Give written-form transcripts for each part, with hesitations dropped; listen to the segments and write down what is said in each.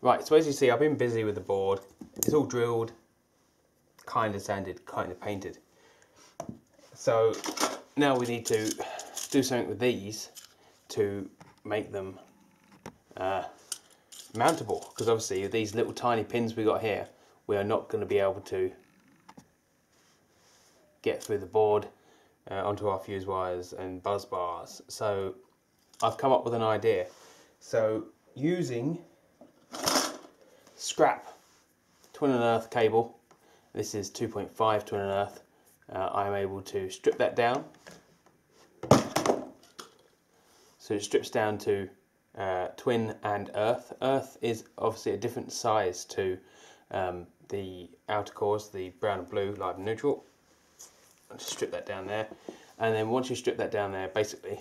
Right, so as you see, I've been busy with the board. It's all drilled, kind of sanded, kind of painted. So now we need to do something with these to make them mountable, because obviously with these little tiny pins we got here, we are not going to be able to get through the board onto our fuse wires and buzz bars. So I've come up with an idea. So using scrap twin and earth cable, this is 2.5 twin and earth, I'm able to strip that down. So it strips down to twin and earth. Earth is obviously a different size to the outer cores, the brown and blue, live and neutral. I'll just strip that down there, and then once you strip that down there, basically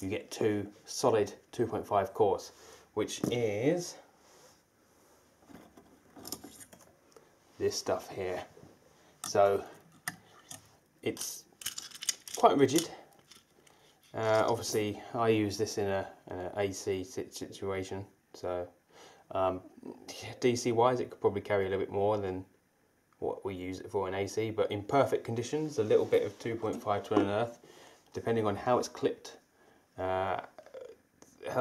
you get two solid 2.5 cores, which is this stuff here. So it's quite rigid. Obviously I use this in an AC situation, so DC wise it could probably carry a little bit more than what we use it for in AC, but in perfect conditions a little bit of 2.5 twin and earth, depending on how it's clipped, how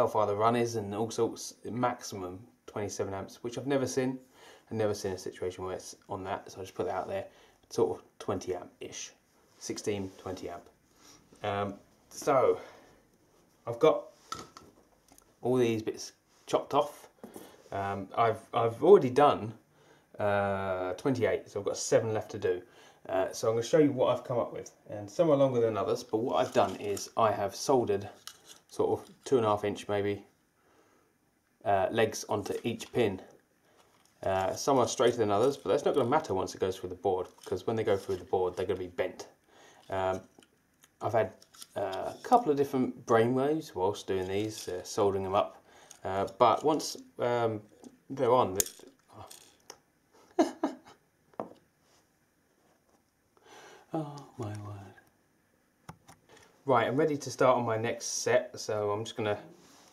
far the run is and all sorts, maximum 27 amps, which I've never seen. I've never seen a situation where it's on that, so I just put that out there, sort of 20 amp ish, 16, 20 amp. So I've got all these bits chopped off. I've already done 28, so I've got 7 left to do. So I'm going to show you what I've come up with, and some are longer than others. But what I've done is I have soldered sort of 2.5 inch maybe legs onto each pin. Some are straighter than others, but that's not going to matter once it goes through the board, because when they go through the board, they're going to be bent. I've had a couple of different brainwaves whilst doing these, soldering them up. But once they're on, oh my word. Right, I'm ready to start on my next set, so I'm just going to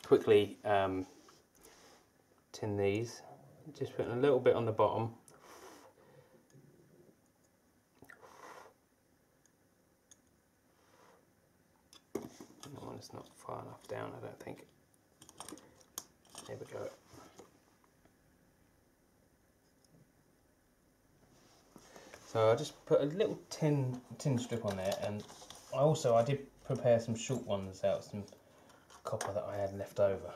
quickly tin these. Just putting a little bit on the bottom. That one is not far enough down, I don't think. There we go. So I just put a little tin strip on there, and I did prepare some short ones out, some copper that I had left over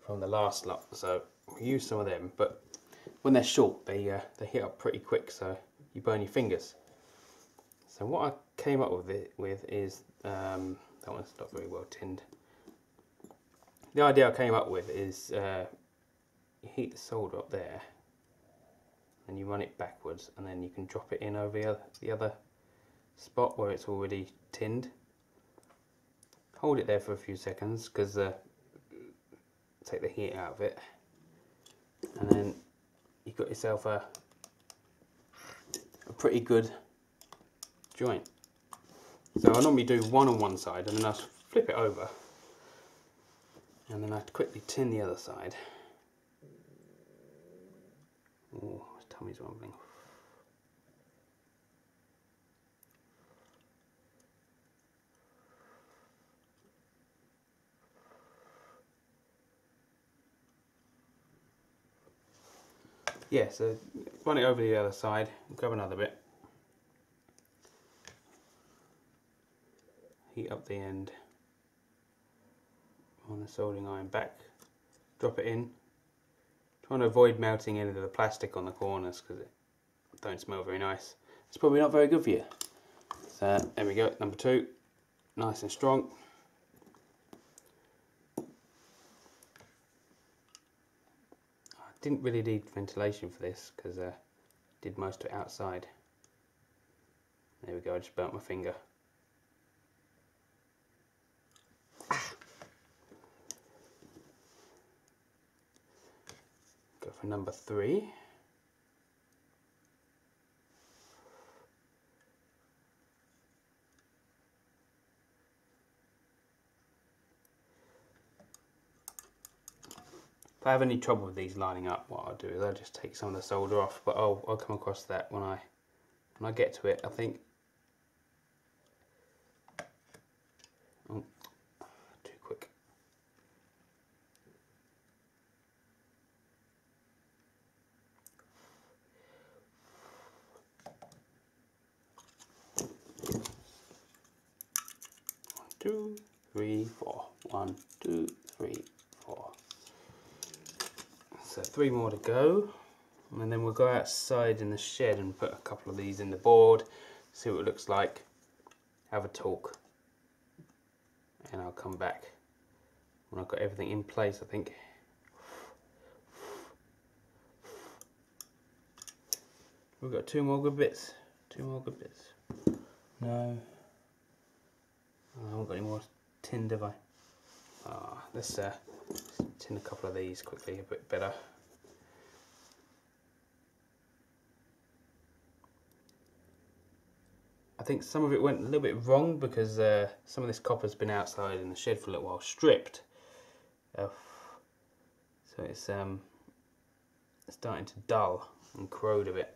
from the last lot. So we use some of them, but when they're short, they heat up pretty quick, so you burn your fingers. So what I came up with is that one's not very well tinned. The idea I came up with is you heat the solder up there, and you run it backwards, and then you can drop it in over the other spot where it's already tinned. Hold it there for a few seconds, because take the heat out of it. And then you've got yourself a pretty good joint. So I normally do one on one side, and then I flip it over, and then I quickly tin the other side. Oh, my tummy's rumbling. Yeah, so run it over the other side, grab another bit, heat up the end on the soldering iron back, drop it in, trying to avoid melting any of the plastic on the corners because it don't smell very nice. It's probably not very good for you. So there we go, number 2, nice and strong. Didn't really need ventilation for this because I did most of it outside. There we go, I just burnt my finger. Go for number 3. If I have any trouble with these lining up, what I'll do is I'll just take some of the solder off, but I'll come across that when I get to it, I think. Oh, too quick. One, two, three, four. 1, 2, 3, 4. So 3 more to go, and then we'll go outside in the shed and put a couple of these in the board, see what it looks like, have a talk, and I'll come back when I've got everything in place, I think. We've got 2 more good bits, 2 more good bits. No, I haven't got any more tin, have I? Oh, let's tin a couple of these quickly, a bit better. I think some of it went a little bit wrong because some of this copper's been outside in the shed for a little while, stripped. So it's starting to dull and corrode a bit.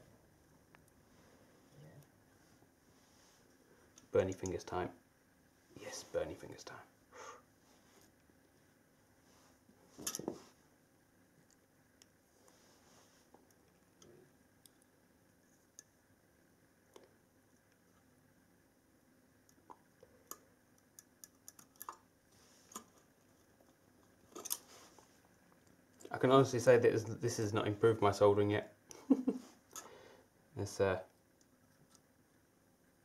Burny fingers time. Yes, burny fingers time. I can honestly say that this has not improved my soldering yet. Let's,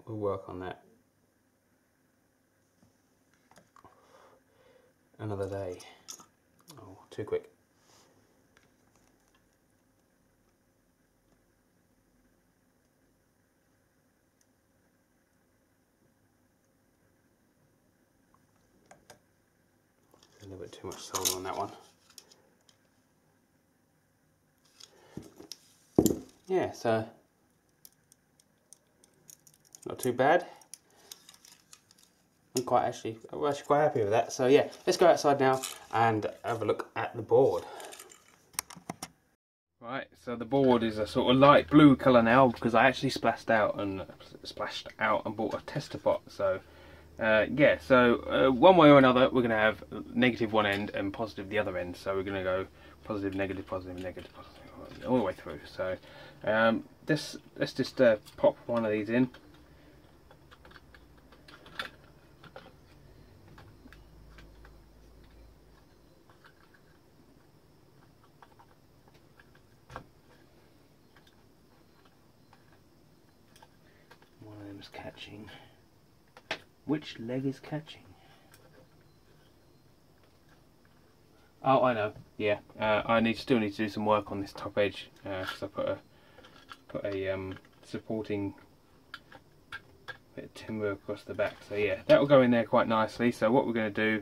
we'll work on that another day. Oh, too quick. A little bit too much solder on that one. Yeah, so not too bad. I'm actually quite happy with that. So yeah, let's go outside now and have a look at the board. Right, so the board is a sort of light blue colour now because I actually splashed out and bought a tester pot. So yeah, so one way or another, we're going to have negative one end and positive the other end. So we're going to go positive, negative, all the way through. So let's just pop one of these in. Catching. Which leg is catching? Oh, I know. Yeah, I still need to do some work on this top edge because I put a supporting bit of timber across the back. So yeah, that will go in there quite nicely. So what we're going to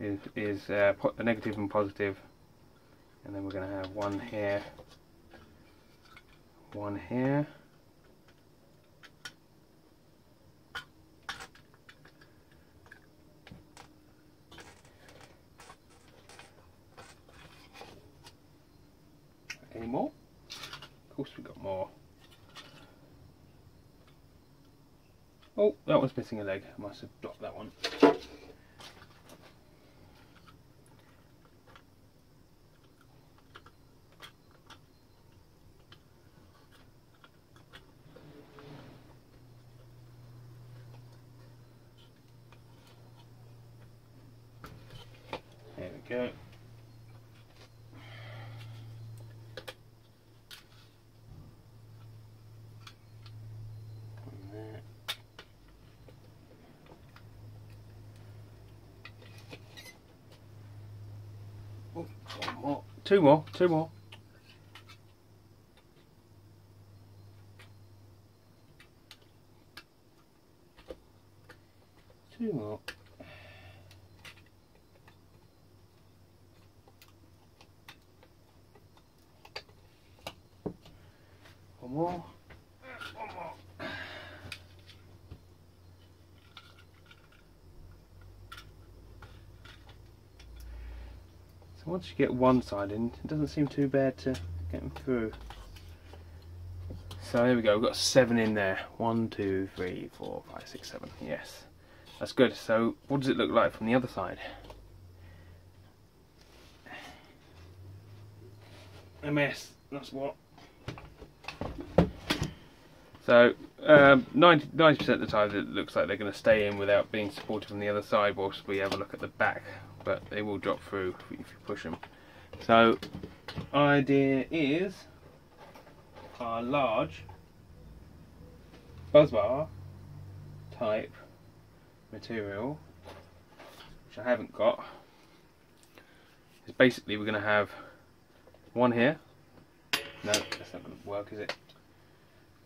do is put the negative and positive, and then we're going to have one here. Any more? Of course we've got more. Oh, that one's missing a leg. I must have dropped that one. There we go. Two more. One more. So once you get one side in, it doesn't seem too bad to get them through. So there we go, we've got 7 in there. 1, 2, 3, 4, 5, 6, 7. Yes, that's good. So what does it look like from the other side? A mess, that's what. So 90% of the time it looks like they're going to stay in without being supported from the other side whilst we have a look at the back, but they will drop through if you push them. So idea is our large busbar type material, which I haven't got, is basically we're going to have one here. No, that's not going to work, is it?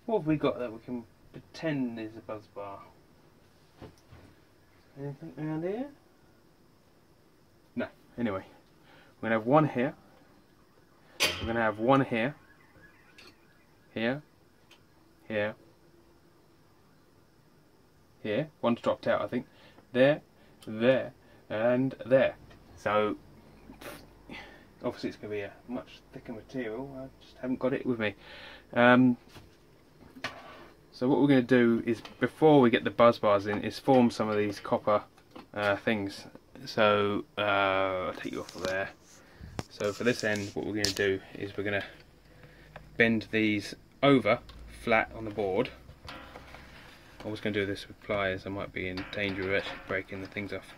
What have we got that we can pretend is a buzz bar? Anything around here? No. Anyway, we're going to have one here. We're going to have one here. Here. Here. Here. One's dropped out, I think. There. There. And there. So, obviously it's going to be a much thicker material. I just haven't got it with me. So what we're going to do is, before we get the buzz bars in, is form some of these copper things. So I'll take you off of there. So for this end, what we're going to do is we're going to bend these over flat on the board. I was going to do this with pliers. I might be in danger of actually breaking the things off.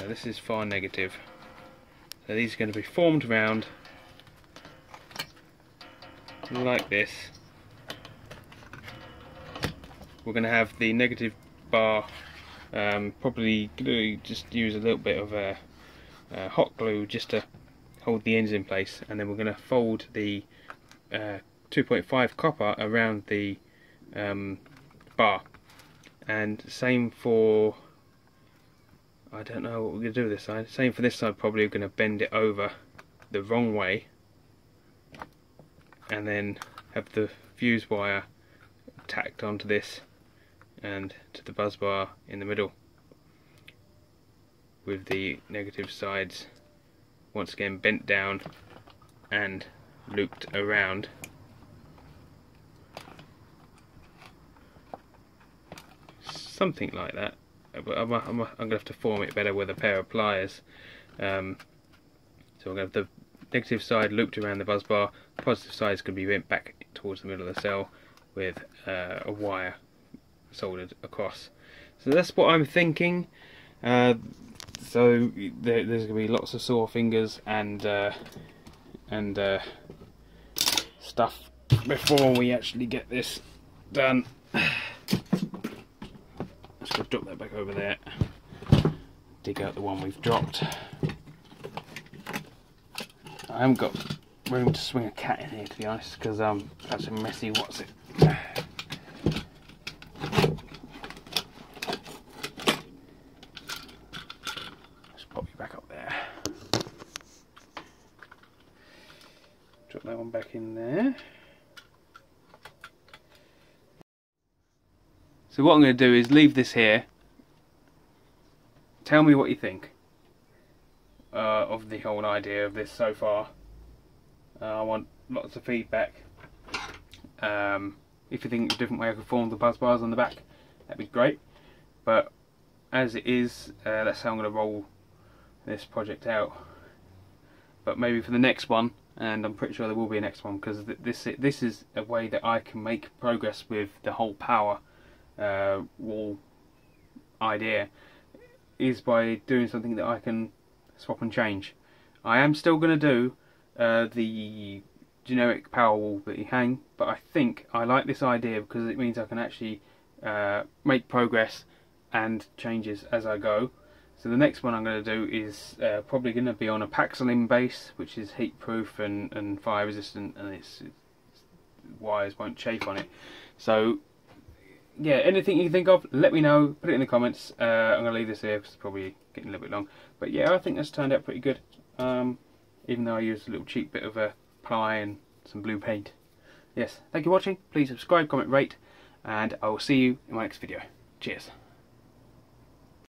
So this is far negative. So these are going to be formed round like this. We're going to have the negative bar, probably glue, just use a little bit of hot glue just to hold the ends in place, and then we're going to fold the 2.5 copper around the bar, and same for, I don't know what we're going to do this side, same for this side probably. We're going to bend it over the wrong way and then have the fuse wire tacked onto this and to the buzz bar in the middle, with the negative sides once again bent down and looped around. Something like that, but I'm going to have to form it better with a pair of pliers. So we're going to have the negative side looped around the buzz bar, positive side's going to be bent back towards the middle of the cell with a wire soldered across. So that's what I'm thinking. So there's going to be lots of sore fingers and stuff before we actually get this done. Just going to drop that back over there. Dig out the one we've dropped. I haven't got room to swing a cat in here, to be honest, because that's a messy what's it. Just pop you back up there. Drop that one back in there. So what I'm going to do is leave this here. Tell me what you think of the whole idea of this so far. I want lots of feedback. If you think of a different way I could form the buzz bars on the back, that'd be great. But as it is, that's how I'm going to roll this project out. But maybe for the next one, and I'm pretty sure there will be a next one, because this is a way that I can make progress with the whole power wall idea, is by doing something that I can swap and change. I am still going to do the generic power wall that you hang, but I think I like this idea because it means I can actually make progress and changes as I go. So the next one I'm going to do is probably going to be on a Paxolin base, which is heat proof and fire resistant, and its wires won't chafe on it. So yeah, anything you think of, let me know, put it in the comments. I'm going to leave this here because it's probably getting a little bit long, but yeah, I think that's turned out pretty good, even though I used a little cheap bit of a ply and some blue paint. Yes, thank you for watching. Please subscribe, comment, rate, and I will see you in my next video. Cheers.